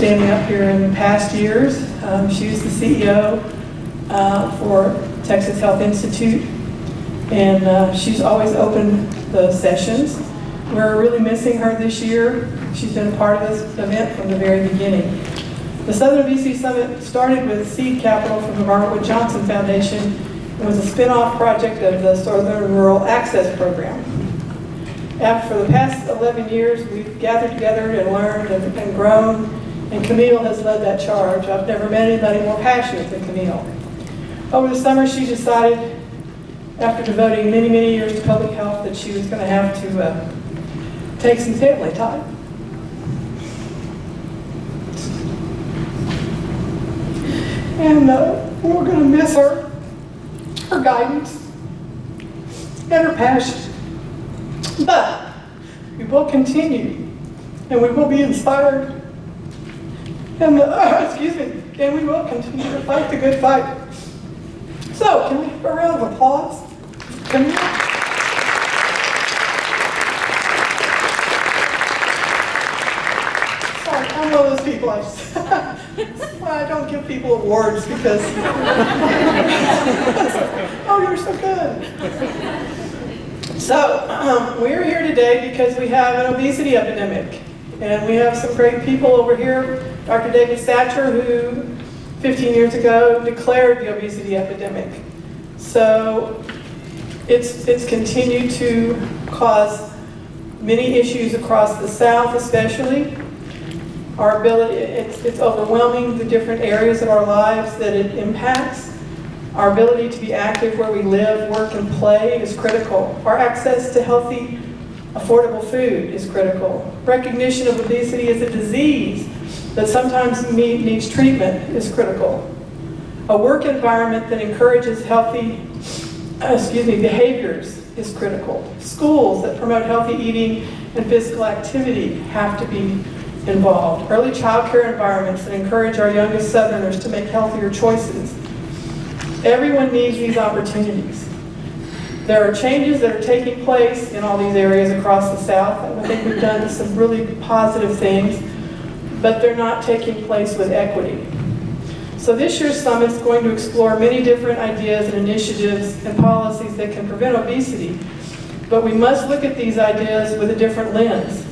standing up here in past years. She was the CEO for Texas Health Institute, and she's always opened the sessions. We're really missing her this year. She's been a part of this event from the very beginning. The Southern BC Summit started with seed capital from the Robert Wood Johnson Foundation and was a spin-off project of the Southern Rural Access Program. After the past 11 years, we've gathered together and learned and grown, and Camille has led that charge. I've never met anybody more passionate than Camille. Over the summer, she decided, after devoting many, many years to public health, that she was going to have to take some family time. And we're going to miss her, her guidance, and her passion. But we will continue, and we will be inspired, and we will continue to fight the good fight. So, can we have a round of applause? Can we? Sorry, I'm one of those people. I don't give people awards because oh, you're so good. So, we're here today because we have an obesity epidemic, and we have some great people over here. Dr. David Satcher, who 15 years ago declared the obesity epidemic. So, it's continued to cause many issues across the South, especially. Our ability, it's overwhelming the different areas of our lives that it impacts. Our ability to be active where we live, work, and play is critical. Our access to healthy, affordable food is critical. Recognition of obesity as a disease that sometimes needs treatment is critical. A work environment that encourages healthy, behaviors is critical. Schools that promote healthy eating and physical activity have to be involved. Early child care environments that encourage our youngest Southerners to make healthier choices. Everyone needs these opportunities. There are changes that are taking place in all these areas across the South. I think we've done some really positive things, but they're not taking place with equity. So this year's summit is going to explore many different ideas and initiatives and policies that can prevent obesity, but we must look at these ideas with a different lens,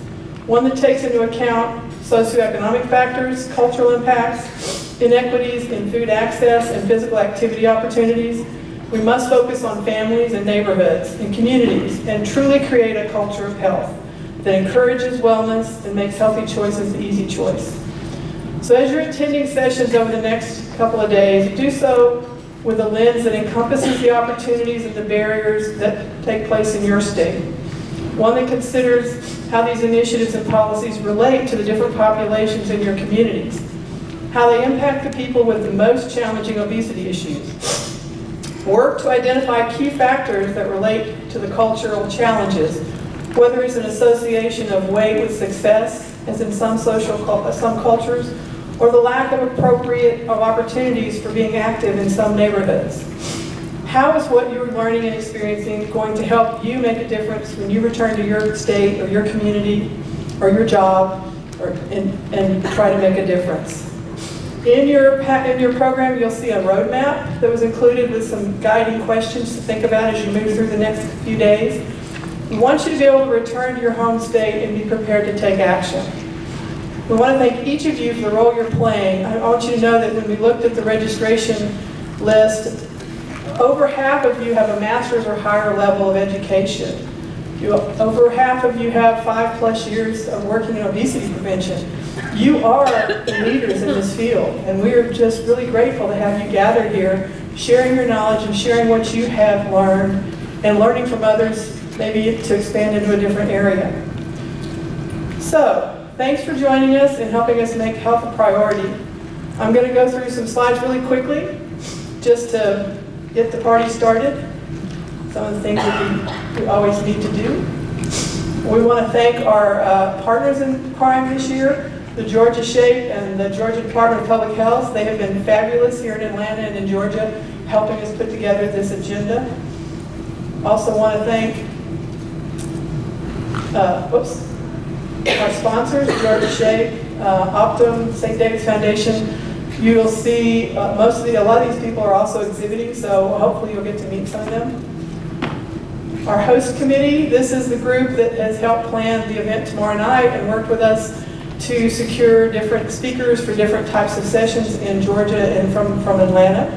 one that takes into account socioeconomic factors, cultural impacts, inequities in food access and physical activity opportunities. We must focus on families and neighborhoods and communities and truly create a culture of health that encourages wellness and makes healthy choices the easy choice. So as you're attending sessions over the next couple of days, do so with a lens that encompasses the opportunities and the barriers that take place in your state. One that considers how these initiatives and policies relate to the different populations in your communities, how they impact the people with the most challenging obesity issues. Work to identify key factors that relate to the cultural challenges, whether it's an association of weight with success, as in some cultures, or the lack of appropriate opportunities for being active in some neighborhoods. How is what you're learning and experiencing going to help you make a difference when you return to your state or your community or your job and try to make a difference? In your program, you'll see a roadmap that was included with some guiding questions to think about as you move through the next few days. We want you to be able to return to your home state and be prepared to take action. We want to thank each of you for the role you're playing. I want you to know that when we looked at the registration list, over half of you have a master's or higher level of education. Over half of you have 5+ years of working in obesity prevention. You are the leaders in this field, and we are just really grateful to have you gathered here, sharing your knowledge and sharing what you have learned, and learning from others, maybe to expand into a different area. So, thanks for joining us and helping us make health a priority. I'm going to go through some slides really quickly, just to get the party started. Some of the things that we always need to do. We want to thank our partners in crime this year, the Georgia SHAPE and the Georgia Department of Public Health. They have been fabulous here in Atlanta and in Georgia, helping us put together this agenda. Also want to thank our sponsors, Georgia SHAPE Optum, St. David's Foundation, you will see a lot of these people are also exhibiting, so hopefully you'll get to meet some of them. Our host committee, this is the group that has helped plan the event tomorrow night and worked with us to secure different speakers for different types of sessions in Georgia and from Atlanta.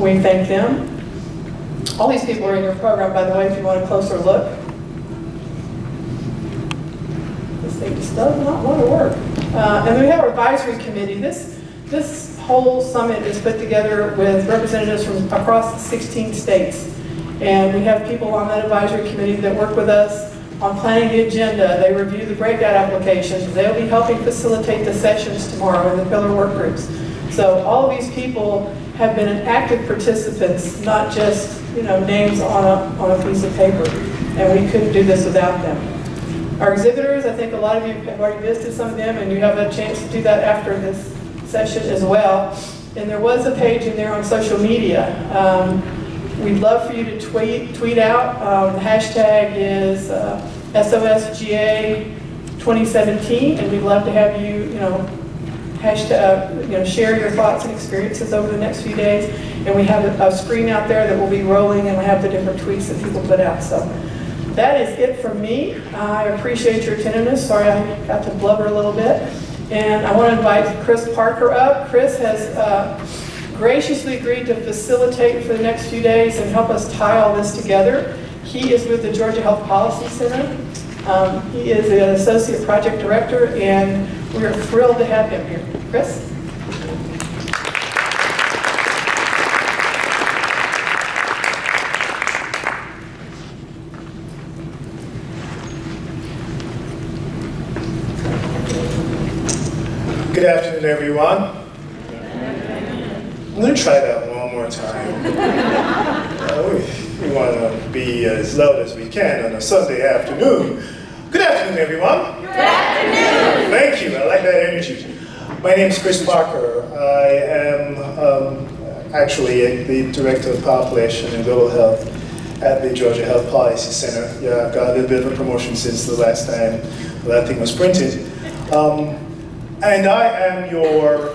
We thank them. All these people are in your program, by the way, if you want a closer look. This thing just does not want to work. And we have our advisory committee. This whole summit is put together with representatives from across 16 states. And we have people on that advisory committee that work with us on planning the agenda. They review the breakout applications. They'll be helping facilitate the sessions tomorrow in the pillar work groups. So all of these people have been active participants, not just, you know, names on a piece of paper. And we couldn't do this without them. Our exhibitors, I think a lot of you have already visited some of them, and you have a chance to do that after this session as well. And there was a page in there on social media. We'd love for you to tweet out. The hashtag is SOSGA2017, and we'd love to have you, share your thoughts and experiences over the next few days. And we have a screen out there that will be rolling, and we have the different tweets that people put out. So that is it from me. I appreciate your attentiveness. Sorry I got to blubber a little bit. And I want to invite Chris Parker up. Chris has graciously agreed to facilitate for the next few days and help us tie all this together. He is with the Georgia Health Policy Center. He is an associate project director, and we are thrilled to have him here. Chris? Good afternoon, everyone. I'm going to try that one more time. We want to be as loud as we can on a Sunday afternoon. Good afternoon, everyone. Good afternoon. Thank you. I like that energy. My name is Chris Parker. I am actually the Director of Population and Global Health at the Georgia Health Policy Center. Yeah, I've got a little bit of a promotion since the last time that thing was printed. And I am your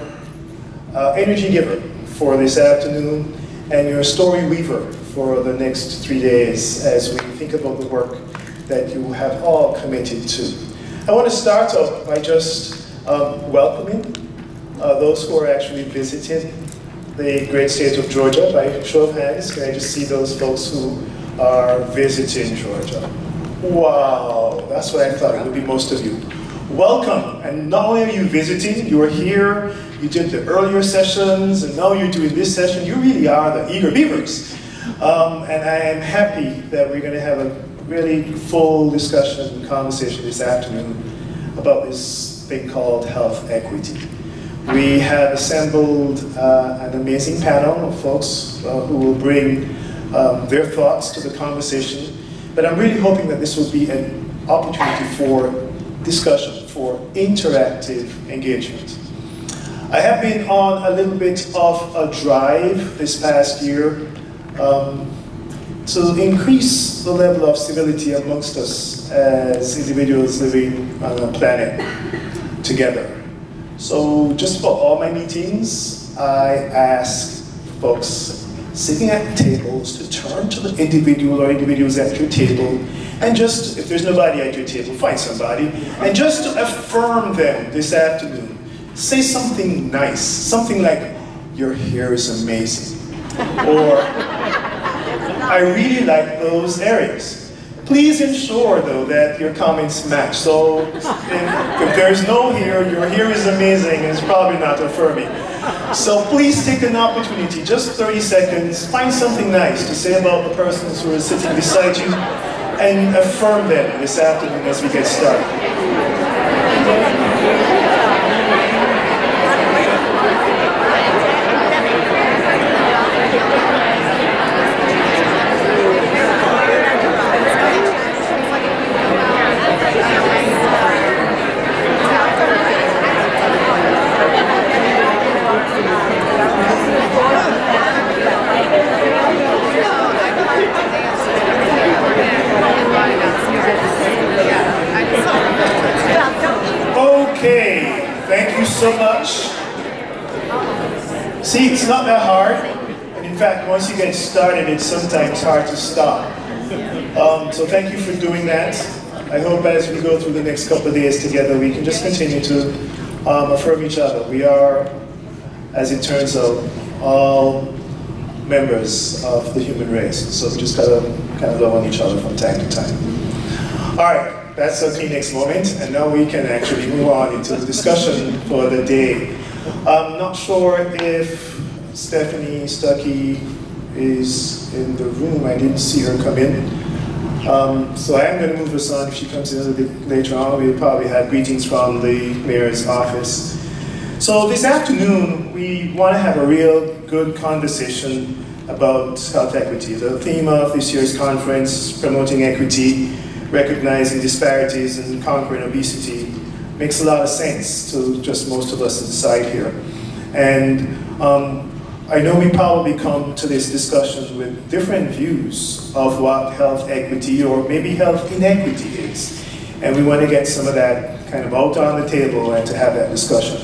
energy giver for this afternoon and your story weaver for the next 3 days as we think about the work that you have all committed to. I want to start off by just welcoming those who are actually visiting the great state of Georgia. By show of hands, can I just see those folks who are visiting Georgia? Wow, that's what I thought. It would be most of you. Welcome, and not only are you visiting, you are here, you did the earlier sessions, and now you're doing this session. You really are the eager beavers. And I am happy that we're going to have a really full discussion and conversation this afternoon about this thing called health equity. We have assembled an amazing panel of folks who will bring their thoughts to the conversation, but I'm really hoping that this will be an opportunity for discussion, for interactive engagement. I have been on a little bit of a drive this past year to increase the level of civility amongst us as individuals living on a planet together. So just for all my meetings, I ask folks sitting at tables to turn to the individual or individuals at your table and just, if there's nobody at your table, find somebody, and just to affirm them this afternoon, say something nice, something like, your hair is amazing, or I really like those areas. Please ensure, though, that your comments match. So if there's no hair, your hair is amazing, it's probably not affirming. So please take an opportunity, just 30 seconds, find something nice to say about the persons who are sitting beside you, and affirm them this afternoon as we get started. See, it's not that hard. In fact, once you get started, it's sometimes hard to stop. So thank you for doing that. I hope as we go through the next couple of days together, we can just continue to affirm each other. We are, as it turns out, all members of the human race. So we just gotta kind of love on each other from time to time. All right, that's our Kleenex moment. And now we can actually move on into the discussion for the day. I'm not sure if Stephanie Stuckey is in the room. I didn't see her come in. So I am going to move this on. If she comes in a little bit later on, we'll probably have greetings from the mayor's office. So this afternoon, we want to have a real good conversation about health equity. The theme of this year's conference, Promoting Equity, Recognizing Disparities and Conquering Obesity, makes a lot of sense to just most of us inside here. And I know we probably come to this discussion with different views of what health equity or maybe health inequity is. And we want to get some of that kind of out on the table and to have that discussion.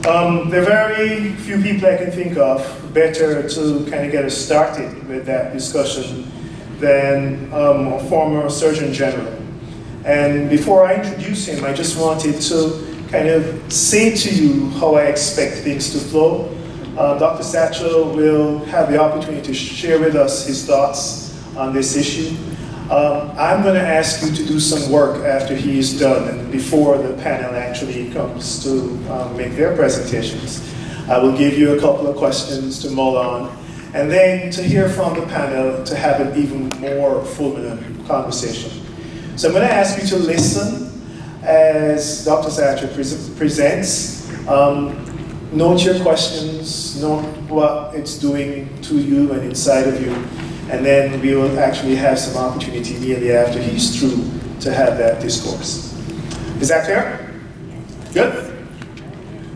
There are very few people I can think of better to kind of get us started with that discussion than a former Surgeon General. And before I introduce him, I just wanted to kind of say to you how I expect things to flow. Dr. Satcher will have the opportunity to share with us his thoughts on this issue. I'm going to ask you to do some work after he's done and before the panel actually comes to make their presentations. I will give you a couple of questions to mull on and then to hear from the panel to have an even more fulminant conversation. So I'm going to ask you to listen as Dr. Satcher presents. Note your questions, note what it's doing to you and inside of you, and then we will actually have some opportunity immediately after he's through to have that discourse. Is that clear? Good?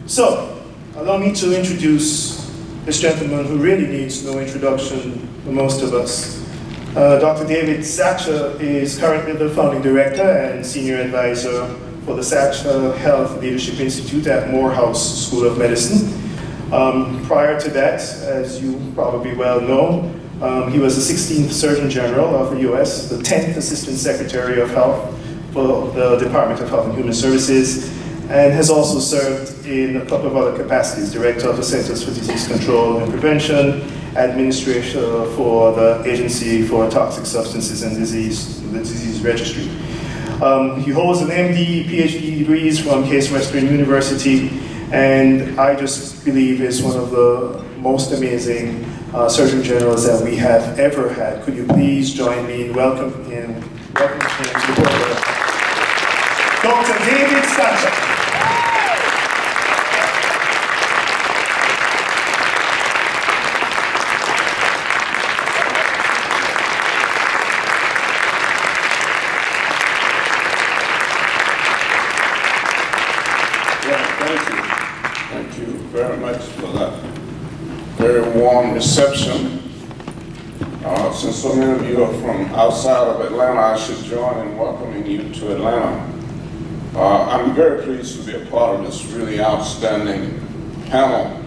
So, allow me to introduce this gentleman who really needs no introduction for most of us. Dr. David Satcher is currently the founding director and senior advisor for the Satcher Health Leadership Institute at Morehouse School of Medicine. Prior to that, as you probably well know, he was the 16th Surgeon General of the US, the 10th Assistant Secretary of Health for the Department of Health and Human Services, and has also served in a couple of other capacities, director of the Centers for Disease Control and Prevention, administration for the Agency for Toxic Substances and Disease, the Disease Registry. He holds an MD, PhD degrees from Case Western University, and I just believe is one of the most amazing Surgeon Generals that we have ever had. Could you please join me in welcoming him to the Dr. David Satcher. Reception. Since so many of you are from outside of Atlanta, I should join in welcoming you to Atlanta. I'm very pleased to be a part of this really outstanding panel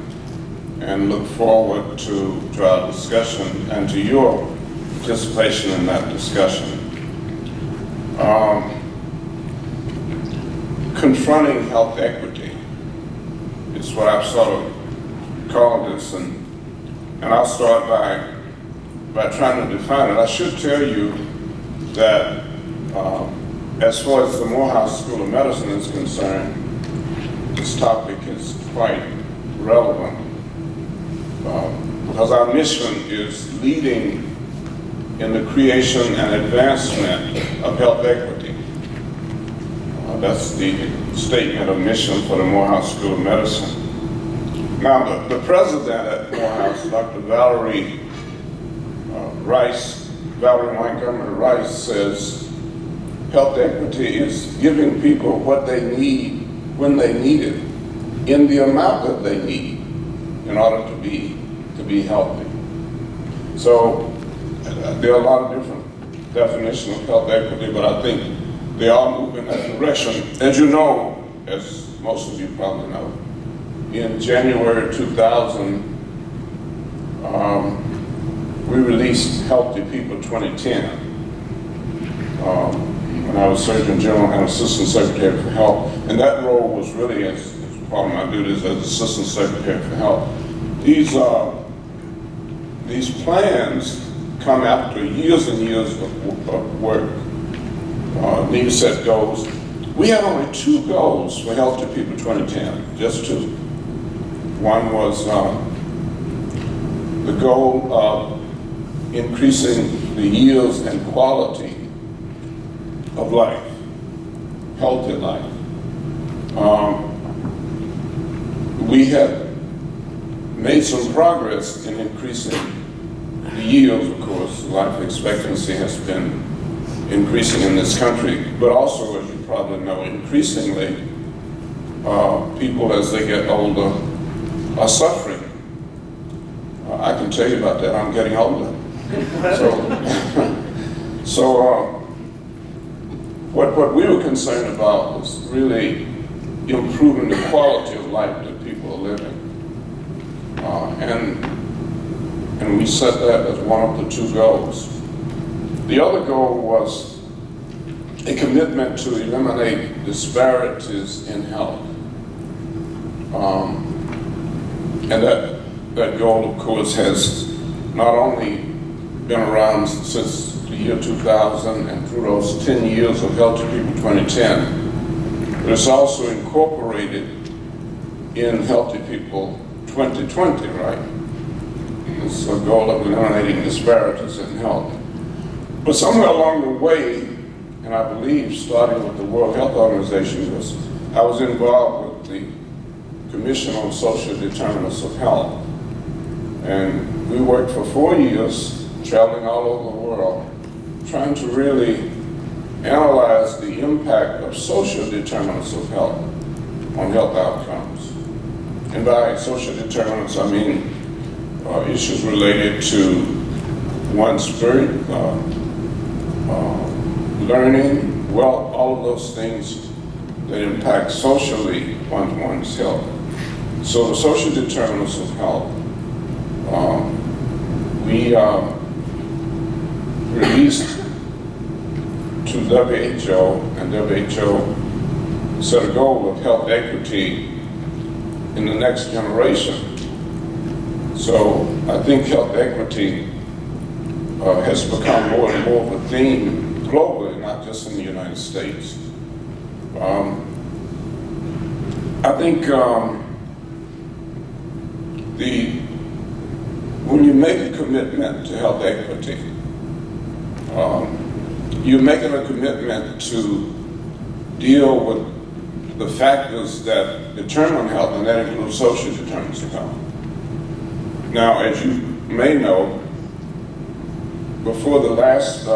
and look forward to our discussion and to your participation in that discussion. Confronting health equity is what I've sort of called this. And I'll start by trying to define it. I should tell you that as far as the Morehouse School of Medicine is concerned, this topic is quite relevant because our mission is leading in the creation and advancement of health equity. That's the statement of mission for the Morehouse School of Medicine. Now, the president at Morehouse, Dr. Valerie Montgomery Rice, says health equity is giving people what they need, when they need it, in the amount that they need in order to be healthy. So there are a lot of different definitions of health equity, but I think they all move in that direction. As you know, as most of you probably know, in January 2000, we released Healthy People 2010. When I was Surgeon General and Assistant Secretary for Health, and that role was really, as I do this as Assistant Secretary for Health. These plans come after years and years of work. Need to set goals. We had only two goals for Healthy People 2010, just two. One was the goal of increasing the years and quality of life, healthy life. We have made some progress in increasing the yields, of course. Life expectancy has been increasing in this country, but also, as you probably know, increasingly, people as they get older are suffering. I can tell you about that. I'm getting older. So, what we were concerned about was really improving the quality of life that people are living. And we set that as one of the two goals. The other goal was a commitment to eliminate disparities in health. And that goal, of course, has not only been around since the year 2000 and through those 10 years of Healthy People 2010, but it's also incorporated in Healthy People 2020, right? It's a goal of eliminating disparities in health. But somewhere along the way, and I believe starting with the World Health Organization, I was involved with the Commission on Social Determinants of Health. And we worked for 4 years, traveling all over the world, trying to really analyze the impact of social determinants of health on health outcomes. And by social determinants, I mean issues related to one's spirit, learning, wealth, all of those things that impact socially one's health. So the social determinants of health, we released to WHO, and WHO set a goal of health equity in the next generation. So I think health equity has become more and more of a theme globally, not just in the United States. I think when you make a commitment to health equity, you're making a commitment to deal with the factors that determine health, and that includes social determinants of health. Now, as you may know, before the last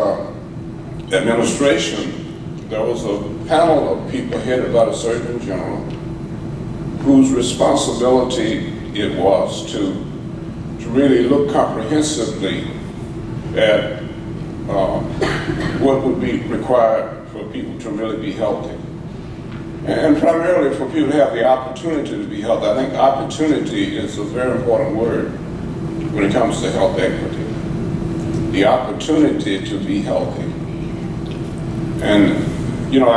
administration, there was a panel of people headed by the Surgeon General whose responsibility it was to really look comprehensively at what would be required for people to really be healthy. And primarily for people to have the opportunity to be healthy. I think opportunity is a very important word when it comes to health equity. The opportunity to be healthy. And, you know,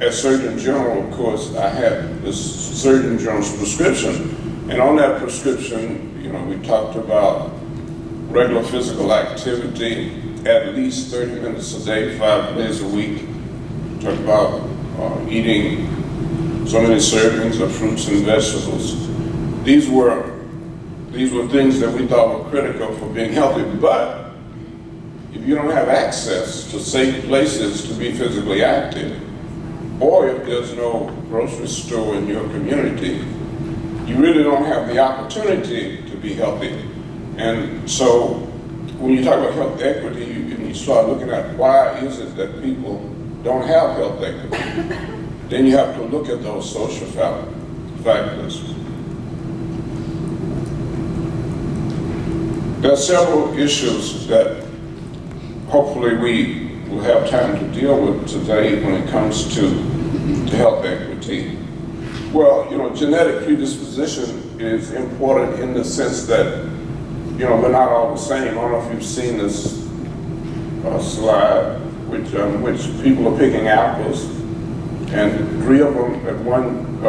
as Surgeon General, of course, I had this Surgeon General's prescription. And on that prescription, you know, we talked about regular physical activity, at least 30 minutes a day, 5 days a week. Talked about eating so many servings of fruits and vegetables. These were things that we thought were critical for being healthy. But if you don't have access to safe places to be physically active, or if there's no grocery store in your community, you really don't have the opportunity to be healthy. And so when you talk about health equity, you start looking at why is it that people don't have health equity. Then you have to look at those social factors. There are several issues that hopefully we will have time to deal with today when it comes to health equity. Well, you know, genetic predisposition is important in the sense that, you know, we're not all the same. I don't know if you've seen this slide, which people are picking apples, and three of them at one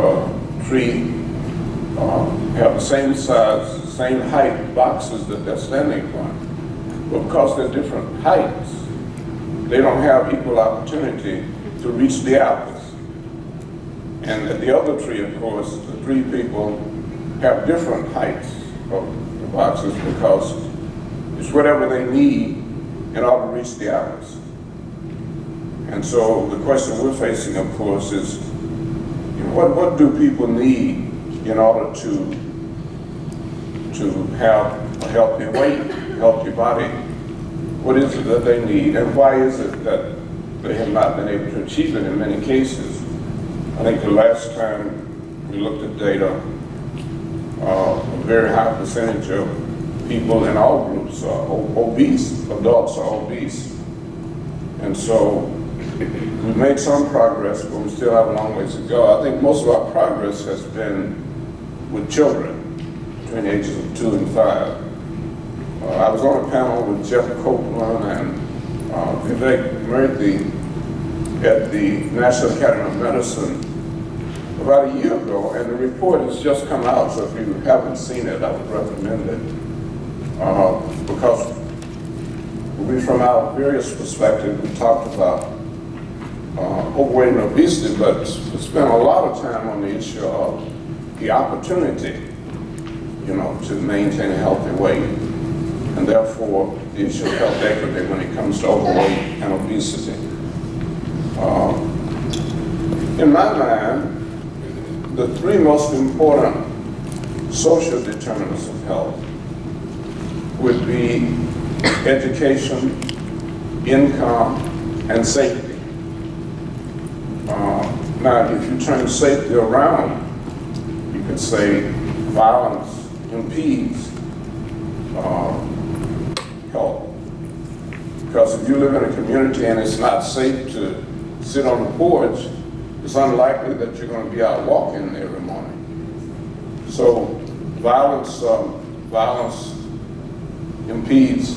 tree have the same size, same height boxes that they're standing on. But because they're different heights, they don't have equal opportunity to reach the apples. And at the other tree, of course, the three people have different heights of the boxes because it's whatever they need in order to reach the apples. And so the question we're facing, of course, is what do people need in order to have a healthy weight, healthy body? What is it that they need, and why is it that they have not been able to achieve it in many cases? I think the last time we looked at data, a very high percentage of people in all groups are obese, adults are obese. And so we've made some progress, but we still have a long ways to go. I think most of our progress has been with children between the ages of 2 and 5. I was on a panel with Jeff Copeland and Vivek Murthy at the National Academy of Medicine about a year ago, and the report has just come out, so if you haven't seen it, I would recommend it, because we, from our various perspectives, we talked about overweight and obesity, but we spent a lot of time on the issue of the opportunity, you know, to maintain a healthy weight, and therefore the issue of health equity when it comes to overweight and obesity. In my mind, the three most important social determinants of health would be education, income, and safety. Now, if you turn safety around, you could say violence impedes health. Because if you live in a community and it's not safe to sit on the porch, it's unlikely that you're going to be out walking every morning. So violence, violence impedes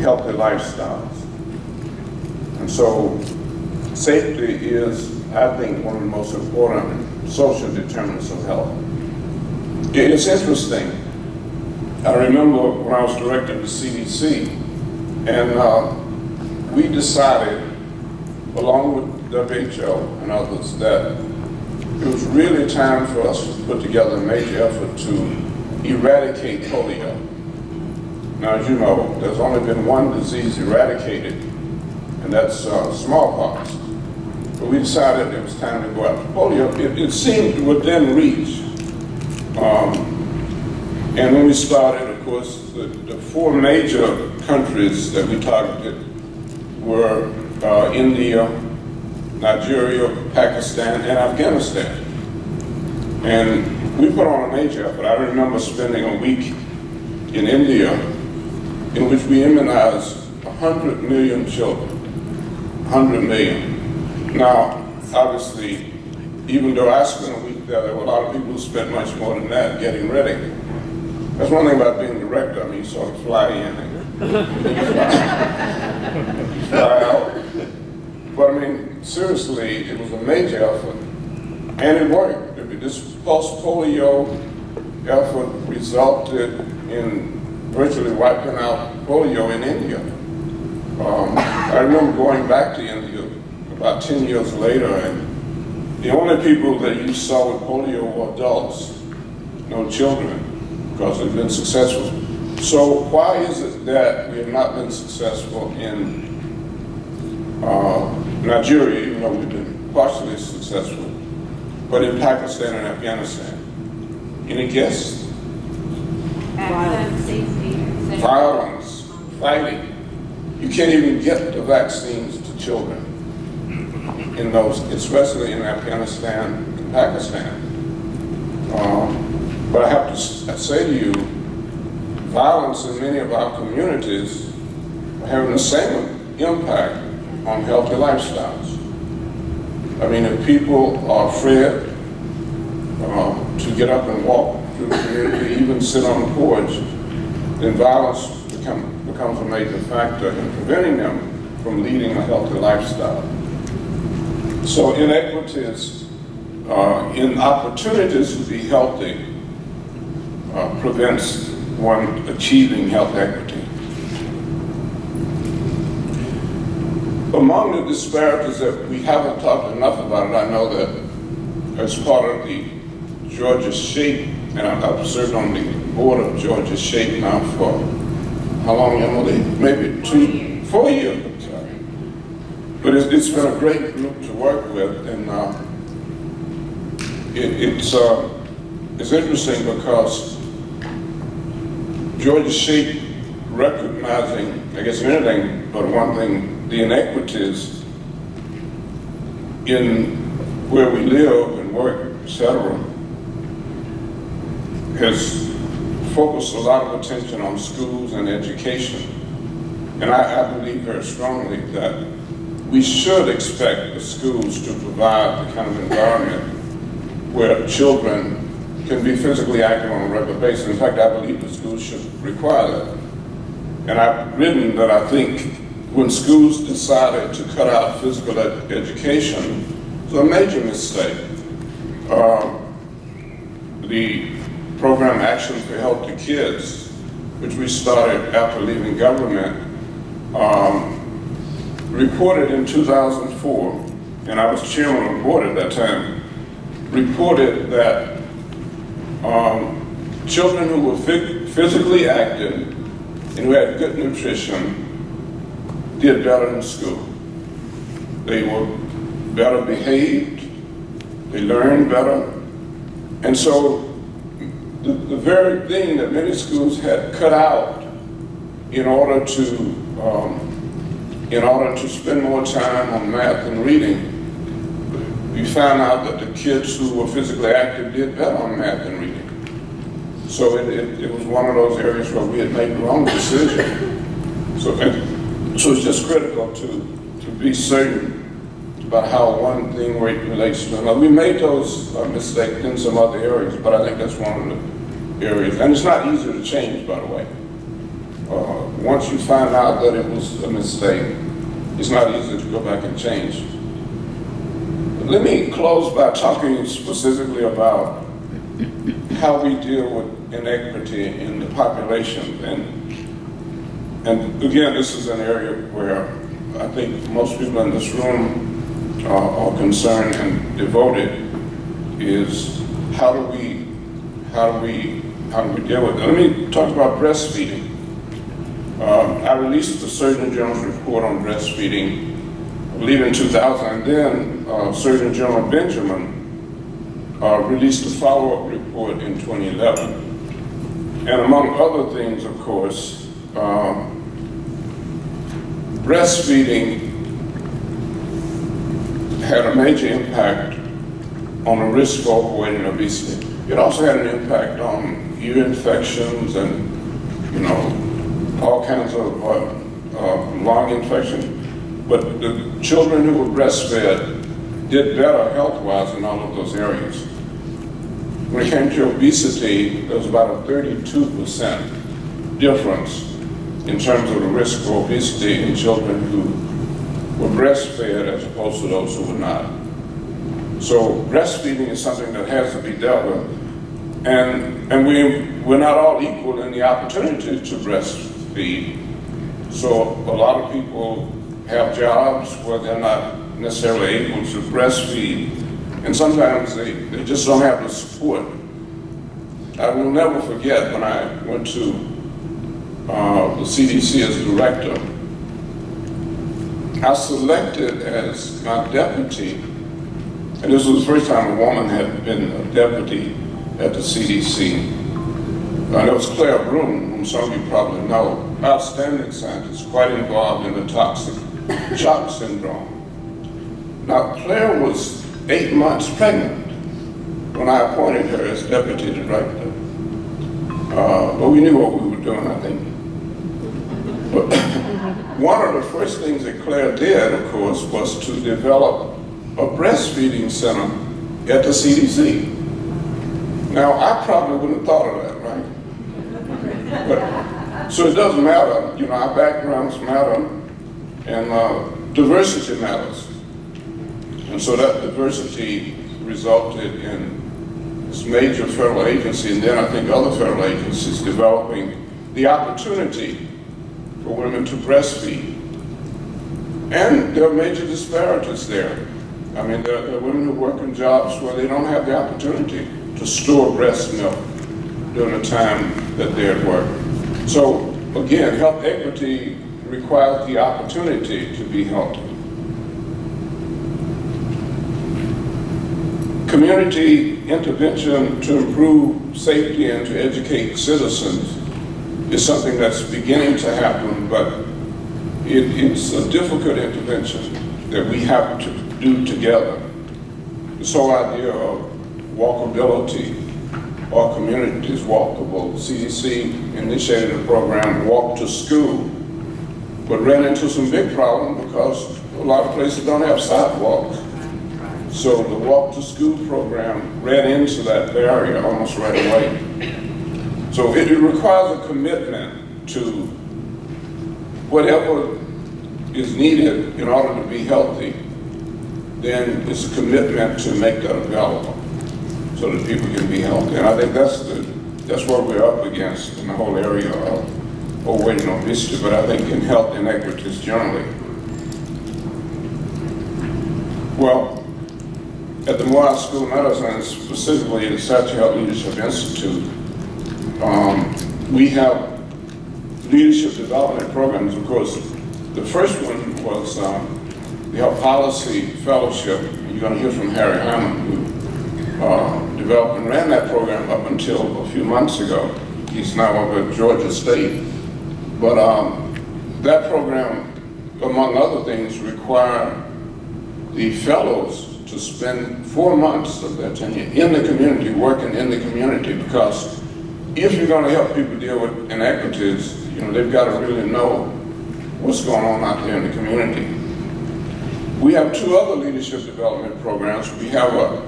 healthy lifestyles. And so safety is, I think, one of the most important social determinants of health. It's interesting. I remember when I was director of the CDC, and we decided, along with WHO and others, that it was really time for us to put together a major effort to eradicate polio. Now, as you know, there's only been one disease eradicated, and that's smallpox. But we decided it was time to go after polio. It seemed within reach. And when we started, of course, the four major countries that we targeted were India, Nigeria, Pakistan, and Afghanistan. And we put on a major effort. I remember spending a week in India, in which we immunized 100 million children, 100 million. Now, obviously, even though I spent a week there were a lot of people who spent much more than that getting ready. That's one thing about being director. I mean, you sort of fly in and you fly out. But I mean, seriously, it was a major effort, and it worked. This post-polio effort resulted in virtually wiping out polio in India. I remember going back to India about 10 years later, and the only people that you saw with polio were adults, no children, because they've been successful. So why is it that we have not been successful in Nigeria, even though we've been partially successful, but in Pakistan and Afghanistan? Any guess? Violence, violence, fighting. You can't even get the vaccines to children in those, especially in Afghanistan and Pakistan. But I have to say to you, violence in many of our communities are having the same impact on healthy lifestyles. I mean, if people are afraid to get up and walk, to even sit on the porch, then violence becomes a major factor in preventing them from leading a healthy lifestyle. So inequities in opportunities to be healthy prevents one achieving health equity. Among the disparities that we haven't talked enough about, and I know that as part of the Georgia SHAPE, and I've served on the board of Georgia SHAPE now for how long, Emily? Maybe 4 years, I'm sorry. But it's been a great group to work with, and it's interesting because Georgia SHAPE recognizing, I guess, anything but one thing, the inequities in where we live and work, et cetera, has focused a lot of attention on schools and education. And I believe very strongly that we should expect the schools to provide the kind of environment where children can be physically active on a regular basis. In fact, I believe the schools should require that. And I've written that I think when schools decided to cut out physical education, it was a major mistake. The program Actions for Healthy Kids, which we started after leaving government, reported in 2004, and I was chairman of the board at that time, reported that children who were physically active and who had good nutrition did better in school. They were better behaved, they learned better, and so the very thing that many schools had cut out in order to spend more time on math and reading, we found out that the kids who were physically active did better on math and reading. So it was one of those areas where we had made the wrong decision. So it's just critical to be certain about how one thing relates to another. We made those mistakes in some other areas, but I think that's one of the areas. And it's not easy to change, by the way. Once you find out that it was a mistake, it's not easy to go back and change. But let me close by talking specifically about how we deal with inequity in the population. And again, this is an area where I think most people in this room are concerned and devoted, is how do we deal with it? Let me talk about breastfeeding. I released the Surgeon General's report on breastfeeding, I believe in 2000, and then Surgeon General Benjamin released a follow-up report in 2011. And among other things, of course, breastfeeding had a major impact on the risk of overweight and obesity. It also had an impact on ear infections and, you know, all kinds of lung infections. But the children who were breastfed did better health-wise in all of those areas. When it came to obesity, there was about a 32% difference in terms of the risk of obesity in children who were breastfed as opposed to those who were not. So breastfeeding is something that has to be dealt with. And we're not all equal in the opportunity to breastfeed. So a lot of people have jobs where they're not necessarily able to breastfeed. And sometimes they just don't have the support. I will never forget when I went to the CDC as director, I selected as my deputy, and this was the first time a woman had been a deputy at the CDC. That was Claire Broome, whom some of you probably know, outstanding scientist, quite involved in the toxic shock syndrome. Now, Claire was 8 months pregnant when I appointed her as deputy director. But we knew what we were doing, I think. But one of the first things that Claire did, of course, was to develop a breastfeeding center at the CDC. Now, I probably wouldn't have thought of that, right? But, so it doesn't matter. You know, our backgrounds matter, and diversity matters. And so that diversity resulted in this major federal agency, and then I think other federal agencies developing the opportunity for women to breastfeed. And there are major disparities there. I mean, there are women who work in jobs where they don't have the opportunity to store breast milk during the time that they're at work. So again, health equity requires the opportunity to be healthy. Community intervention to improve safety and to educate citizens is something that's beginning to happen, but it's a difficult intervention that we have to do together. This whole idea of walkability, our community is walkable. CDC initiated a program, Walk to School, but ran into some big problems because a lot of places don't have sidewalks. So the Walk to School program ran into that barrier almost right away. So it requires a commitment to whatever is needed in order to be healthy, then it's a commitment to make that available so that people can be healthy. And I think that's what we're up against in the whole area of overweight and obesity, but I think in health inequities generally. Well, at the Morehouse School of Medicine, specifically at the Satcher Health Leadership Institute, we have leadership development programs. Of course, the first one was the Health Policy Fellowship. You're going to hear from Harry Hyman, who developed and ran that program up until a few months ago. He's now over at Georgia State. But that program, among other things, required the fellows to spend 4 months of their tenure in the community, working in the community, because if you're going to help people deal with inequities, you know, they've got to really know what's going on out there in the community. We have two other leadership development programs. We have a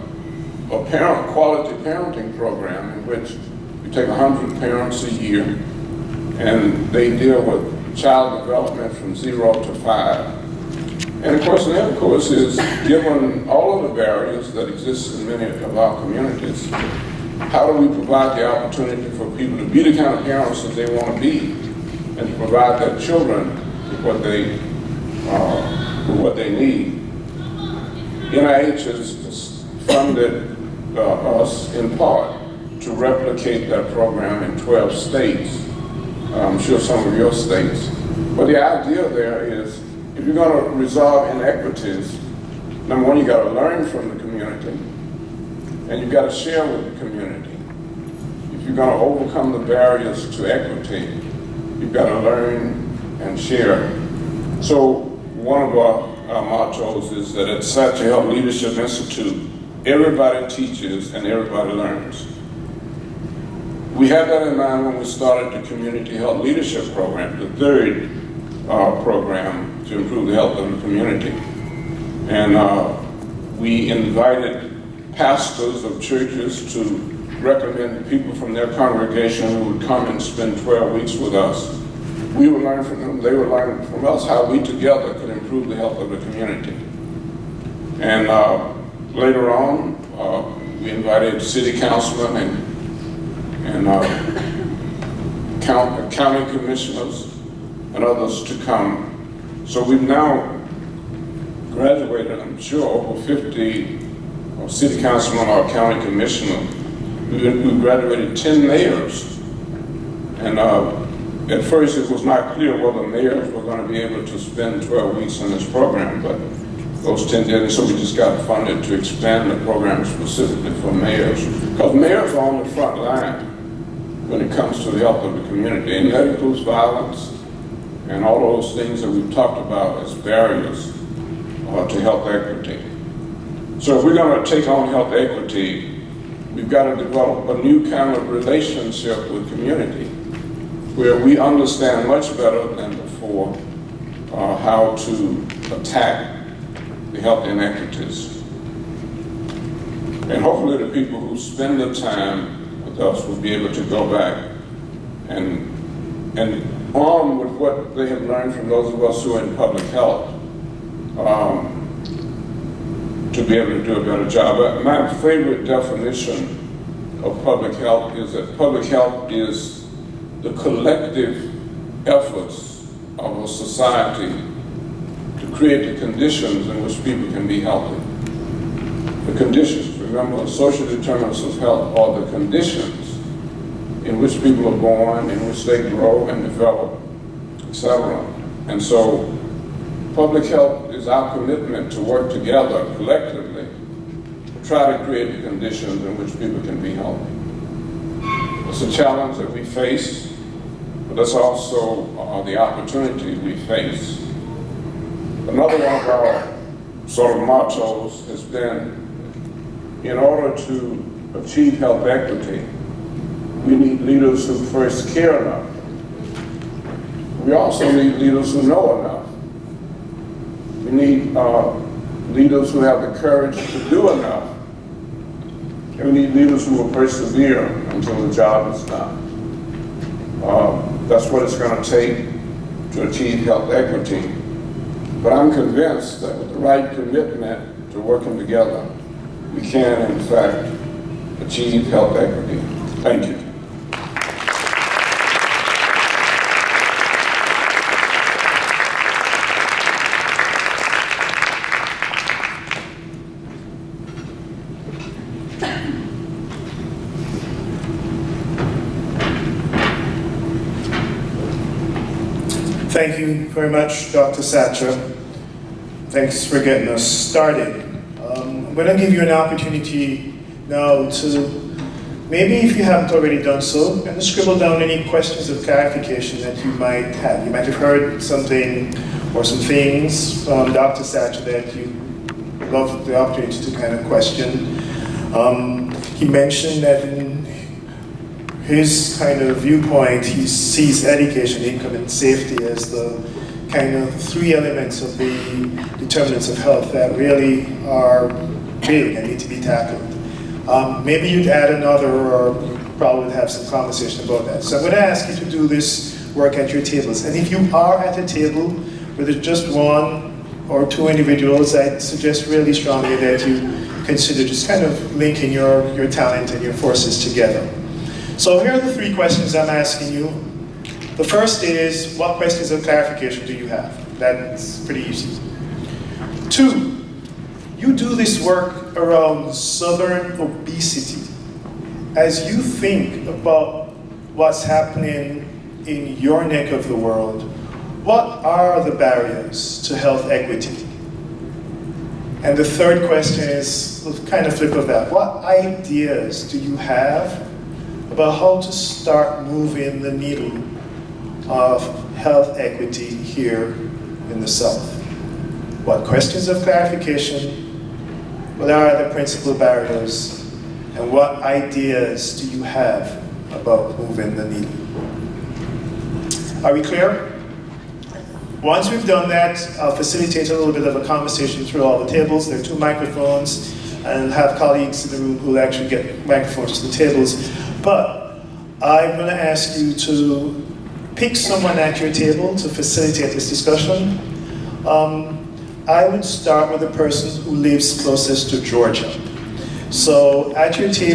parent quality parenting program in which we take 100 parents a year and they deal with child development from 0 to 5. And of course, the other course is, given all of the barriers that exist in many of our communities, how do we provide the opportunity for people to be the kind of parents that they want to be, and to provide their children with what they need? NIH has funded us in part to replicate that program in 12 states. I'm sure some of your states. But the idea there is, if you're going to resolve inequities, number one, you got to learn from the community, and you've got to share with the community. If you're going to overcome the barriers to equity, you've got to learn and share. So one of our mottos is that at Satcher Health Leadership Institute, everybody teaches and everybody learns. We had that in mind when we started the Community Health Leadership Program, the third program to improve the health of the community. And we invited pastors of churches to recommend people from their congregation who would come and spend 12 weeks with us. We would learn from them, they would learn from us how we together could improve the health of the community. And later on, we invited city councilmen and county commissioners and others to come. So we've now graduated, I'm sure, over 50 city councilmen or county commissioners. We graduated 10 mayors, and at first it was not clear whether mayors were going to be able to spend 12 weeks on this program, but those 10 did, and so we just got funded to expand the program specifically for mayors, because mayors are on the front line when it comes to the health of the community, and that includes violence and all those things that we've talked about as barriers to health equity. So if we're going to take on health equity, we've got to develop a new kind of relationship with community where we understand much better than before how to attack the health inequities. And hopefully the people who spend the time with us will be able to go back and armed with what they have learned from those of us who are in public health, to be able to do a better job. My favorite definition of public health is that public health is the collective efforts of a society to create the conditions in which people can be healthy. The conditions, remember, social determinants of health are the conditions in which people are born, in which they grow and develop, etc. And so public health is our commitment to work together collectively to try to create the conditions in which people can be healthy. It's a challenge that we face, but that's also the opportunity we face. Another one of our sort of mottos has been, in order to achieve health equity, we need leaders who first care enough. We also need leaders who know enough. We need leaders who have the courage to do enough. And we need leaders who will persevere until the job is done. That's what it's going to take to achieve health equity. But I'm convinced that with the right commitment to working together, we can, in fact, achieve health equity. Thank you. Thank you very much, Dr. Satcher. Thanks for getting us started. I'm going to give you an opportunity now to, maybe if you haven't already done so, kind of scribble down any questions of clarification that you might have. You might have heard something or some things from Dr. Satcher that you love the opportunity to kind of question. He mentioned that in his kind of viewpoint, he sees education, income, and safety as the kind of three elements of the determinants of health that really are big and need to be tackled. Maybe you'd add another, or you probably would have some conversation about that. So I'm going to ask you to do this work at your tables. And if you are at a table where there's just one or two individuals, I suggest really strongly that you consider just kind of linking your talent and your forces together. So here are the three questions I'm asking you. The first is, what questions of clarification do you have? That's pretty easy. Two, you do this work around southern obesity. As you think about what's happening in your neck of the world, what are the barriers to health equity? And the third question is, kind of flip of that, what ideas do you have about how to start moving the needle of health equity here in the South? What questions of clarification? What are the principal barriers? And what ideas do you have about moving the needle? Are we clear? Once we've done that, I'll facilitate a little bit of a conversation through all the tables. There are two microphones, and have colleagues in the room who will actually get microphones to the tables. But I'm going to ask you to pick someone at your table to facilitate this discussion. I would start with the person who lives closest to Georgia. So at your table,